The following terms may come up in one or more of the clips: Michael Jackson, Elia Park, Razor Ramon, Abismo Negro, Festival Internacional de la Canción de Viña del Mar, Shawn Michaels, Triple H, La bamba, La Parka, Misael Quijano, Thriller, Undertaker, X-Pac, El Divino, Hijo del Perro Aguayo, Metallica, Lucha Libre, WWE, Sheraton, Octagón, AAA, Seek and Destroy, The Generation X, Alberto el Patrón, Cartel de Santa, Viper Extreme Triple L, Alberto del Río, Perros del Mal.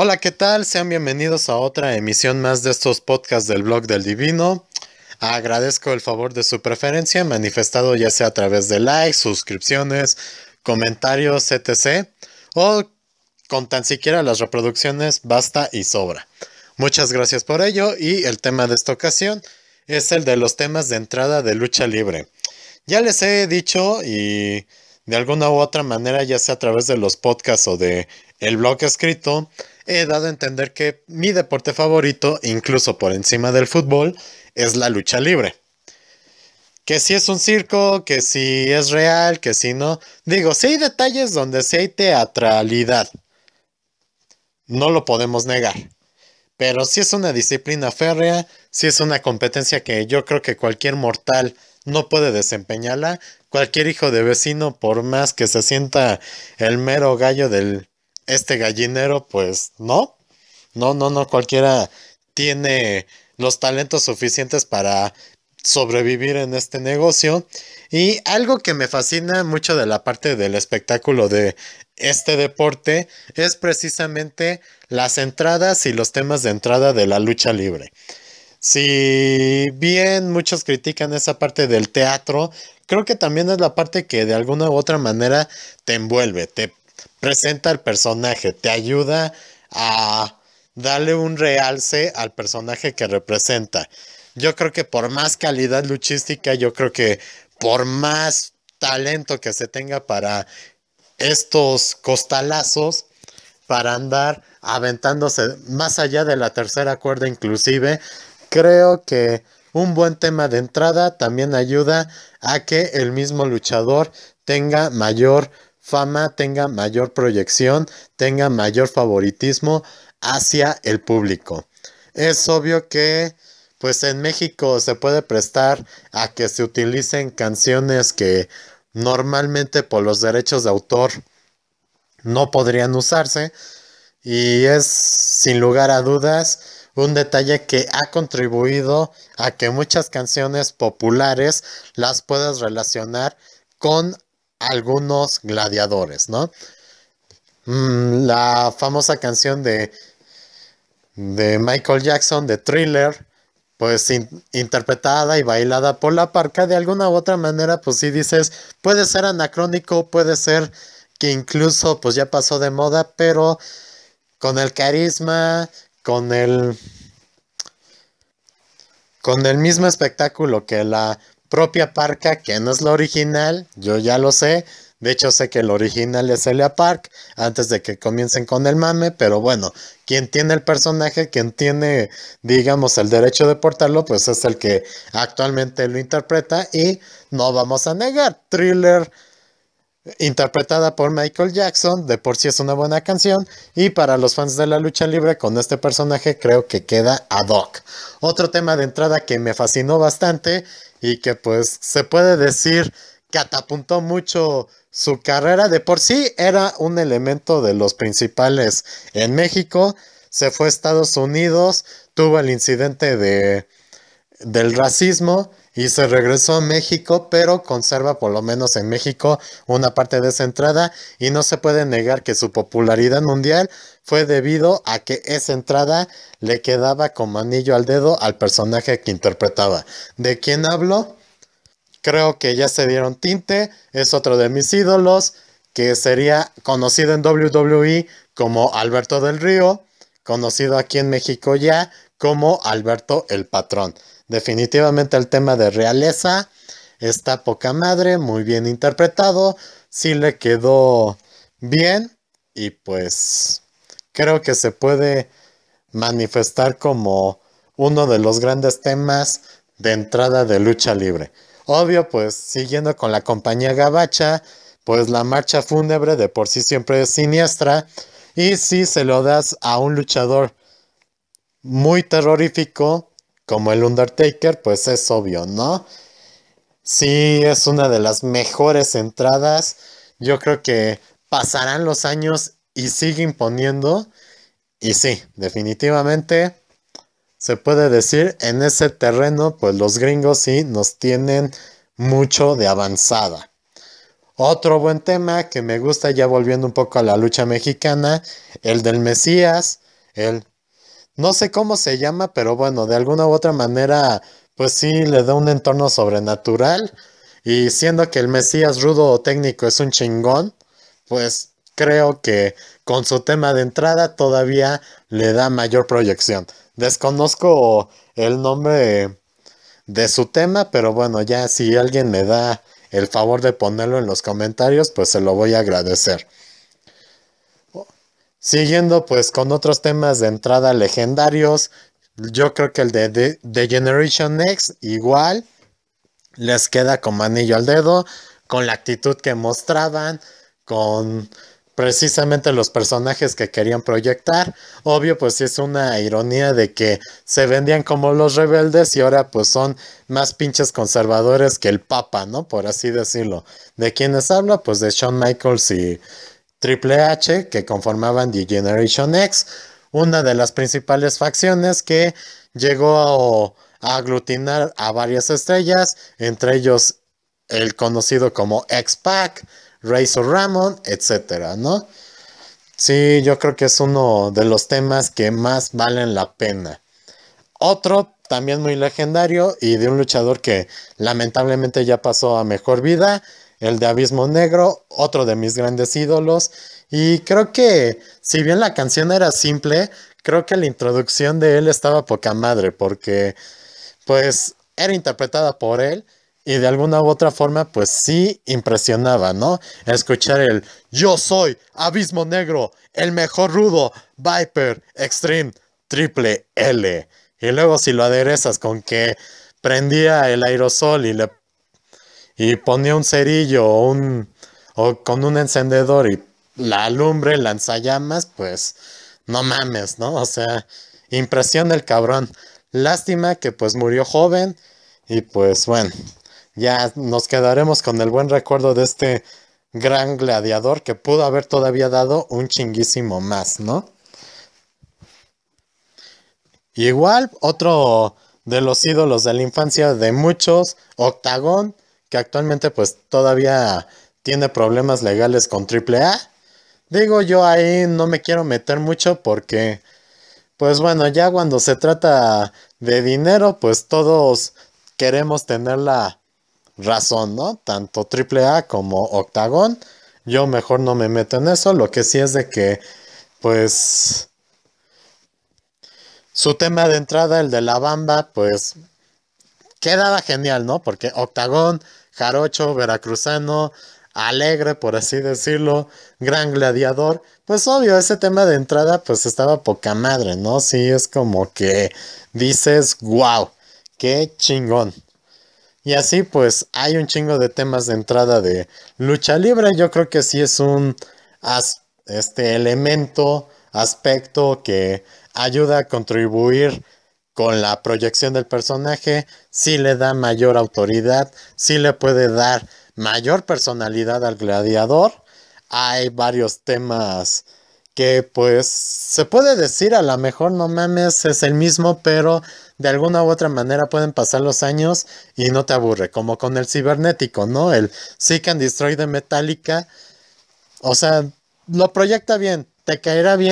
Hola, ¿qué tal? Sean bienvenidos a otra emisión más de estos podcasts del Blog del Divino. Agradezco el favor de su preferencia, manifestado ya sea a través de likes, suscripciones, comentarios, etc. O con tan siquiera las reproducciones, basta y sobra. Muchas gracias por ello, y el tema de esta ocasión es el de los temas de entrada de lucha libre. Ya les he dicho, y de alguna u otra manera, ya sea a través de los podcasts o de el blog escrito, he dado a entender que mi deporte favorito, incluso por encima del fútbol, es la lucha libre. Que si es un circo, que si es real, que si no. Digo, si hay detalles donde sí hay teatralidad, no lo podemos negar. Pero si es una disciplina férrea, si es una competencia que yo creo que cualquier mortal no puede desempeñarla. Cualquier hijo de vecino, por más que se sienta el mero gallo del este gallinero, pues no, cualquiera tiene los talentos suficientes para sobrevivir en este negocio. Y algo que me fascina mucho de la parte del espectáculo de este deporte es precisamente las entradas y los temas de entrada de la lucha libre. Si bien muchos critican esa parte del teatro, creo que también es la parte que de alguna u otra manera te envuelve, te presenta al personaje, te ayuda a darle un realce al personaje que representa. Yo creo que por más calidad luchística, yo creo que por más talento que se tenga para estos costalazos, para andar aventándose más allá de la tercera cuerda inclusive, creo que un buen tema de entrada también ayuda a que el mismo luchador tenga mayor fama, tenga mayor proyección, tenga mayor favoritismo hacia el público. Es obvio que pues en México se puede prestar a que se utilicen canciones que normalmente por los derechos de autor no podrían usarse, y es sin lugar a dudas un detalle que ha contribuido a que muchas canciones populares las puedas relacionar con algunos gladiadores, ¿no? La famosa canción de Michael Jackson, de Thriller, pues interpretada y bailada por La Parka, de alguna u otra manera, pues sí dices, puede ser anacrónico, puede ser que incluso pues ya pasó de moda, pero con el carisma, con el mismo espectáculo que la propia Parka, que no es la original, yo ya lo sé. De hecho, sé que el original es Elia Park, antes de que comiencen con el mame, pero bueno, quien tiene el personaje, quien tiene, digamos, el derecho de portarlo, pues es el que actualmente lo interpreta, y no vamos a negar, Thriller, interpretada por Michael Jackson, de por sí es una buena canción, y para los fans de la lucha libre con este personaje creo que queda ad hoc. Otro tema de entrada que me fascinó bastante y que pues se puede decir catapuntó mucho su carrera, de por sí era un elemento de los principales en México, se fue a Estados Unidos, tuvo el incidente del racismo y se regresó a México, pero conserva por lo menos en México una parte de esa entrada, y no se puede negar que su popularidad mundial fue debido a que esa entrada le quedaba como anillo al dedo al personaje que interpretaba. ¿De quién hablo? Creo que ya se dieron tinte, es otro de mis ídolos, que sería conocido en WWE como Alberto del Río, conocido aquí en México ya como Alberto el Patrón. Definitivamente el tema de realeza está poca madre, muy bien interpretado, sí le quedó bien, y pues creo que se puede manifestar como uno de los grandes temas de entrada de lucha libre. Obvio, pues siguiendo con la compañía gabacha, pues la marcha fúnebre de por sí siempre es siniestra, y si se lo das a un luchador muy terrorífico como el Undertaker, pues es obvio, ¿no? Sí, es una de las mejores entradas. Yo creo que pasarán los años y sigue imponiendo. Y sí, definitivamente se puede decir en ese terreno, pues los gringos sí nos tienen mucho de avanzada. Otro buen tema que me gusta, ya volviendo un poco a la lucha mexicana, el del Mesías, él. No sé cómo se llama, pero bueno, de alguna u otra manera, pues sí, le da un entorno sobrenatural. Y siendo que el Mesías rudo o técnico es un chingón, pues creo que con su tema de entrada todavía le da mayor proyección. Desconozco el nombre de su tema, pero bueno, ya si alguien me da el favor de ponerlo en los comentarios, pues se lo voy a agradecer. Siguiendo pues con otros temas de entrada legendarios, yo creo que el de The Generation X igual les queda como anillo al dedo, con la actitud que mostraban, con precisamente los personajes que querían proyectar. Obvio, pues sí es una ironía de que se vendían como los rebeldes y ahora pues son más pinches conservadores que el Papa, ¿no? Por así decirlo. ¿De quiénes habla? Pues de Shawn Michaels y Triple H, que conformaban The Generation X, una de las principales facciones que llegó a aglutinar a varias estrellas, entre ellos el conocido como X-Pac, Razor Ramon, etcétera, ¿no? Sí, yo creo que es uno de los temas que más valen la pena. Otro también muy legendario y de un luchador que lamentablemente ya pasó a mejor vida, el de Abismo Negro, otro de mis grandes ídolos. Y creo que, si bien la canción era simple, creo que la introducción de él estaba poca madre, porque pues era interpretada por él. Y de alguna u otra forma, pues sí impresionaba, ¿no? Escuchar el "Yo soy Abismo Negro, el mejor rudo, Viper Extreme Triple L". Y luego si lo aderezas con que prendía el aerosol y ponía un cerillo o con un encendedor y la alumbre, lanzallamas, pues no mames, ¿no? O sea, impresión del cabrón. Lástima que pues murió joven y pues bueno, ya nos quedaremos con el buen recuerdo de este gran gladiador que pudo haber todavía dado un chinguísimo más, ¿no? Igual, otro de los ídolos de la infancia de muchos, Octagón, que actualmente pues todavía tiene problemas legales con AAA. Digo, yo ahí no me quiero meter mucho porque, pues bueno, ya cuando se trata de dinero, pues todos queremos tener la razón, ¿no? Tanto AAA como Octagón. Yo mejor no me meto en eso. Lo que sí es de que, pues, su tema de entrada, el de la bamba, pues quedaba genial, ¿no? Porque Octagón, jarocho, veracruzano, alegre, por así decirlo, gran gladiador. Pues obvio, ese tema de entrada, pues estaba poca madre, ¿no? Sí, es como que dices, wow, qué chingón. Y así pues hay un chingo de temas de entrada de lucha libre. Yo creo que sí es un aspecto que ayuda a contribuir con la proyección del personaje. Sí le da mayor autoridad, sí le puede dar mayor personalidad al gladiador. Hay varios temas que pues se puede decir a lo mejor no mames es el mismo, pero de alguna u otra manera pueden pasar los años y no te aburre, como con el cibernético, ¿no? El Seek and Destroy de Metallica, o sea, lo proyecta bien, te caerá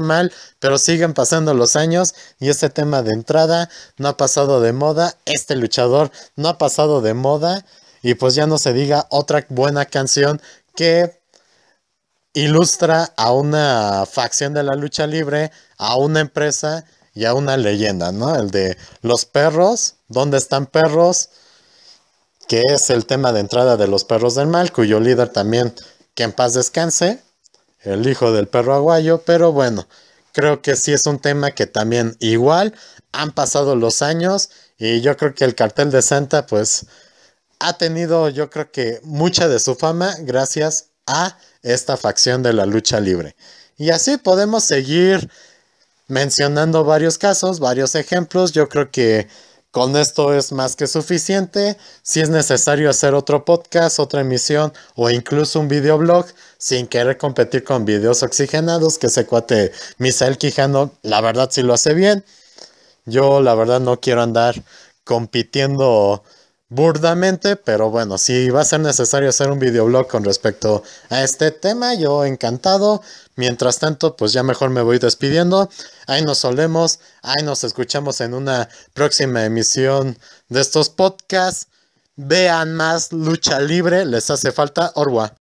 mal, pero siguen pasando los años y este tema de entrada no ha pasado de moda, este luchador no ha pasado de moda y pues ya no se diga otra buena canción que ilustra a una facción de la lucha libre, a una empresa y a una leyenda, ¿no? El de los perros, ¿dónde están perros? Que es el tema de entrada de los Perros del Mal, cuyo líder también, que en paz descanse, el Hijo del Perro Aguayo. Pero bueno, creo que sí es un tema que también igual han pasado los años y yo creo que el Cartel de Santa pues ha tenido, yo creo que mucha de su fama gracias a esta facción de la lucha libre. Y así podemos seguir mencionando varios casos, varios ejemplos. Yo creo que con esto es más que suficiente. Si es necesario hacer otro podcast, otra emisión o incluso un videoblog, sin querer competir con videos oxigenados, que ese cuate Misael Quijano, la verdad sí lo hace bien. Yo la verdad no quiero andar compitiendo burdamente, pero bueno, si va a ser necesario hacer un videoblog con respecto a este tema, yo encantado. Mientras tanto, pues ya mejor me voy despidiendo. Ahí nos solemos, ahí nos escuchamos en una próxima emisión de estos podcasts. Vean más lucha libre, les hace falta. Orwa.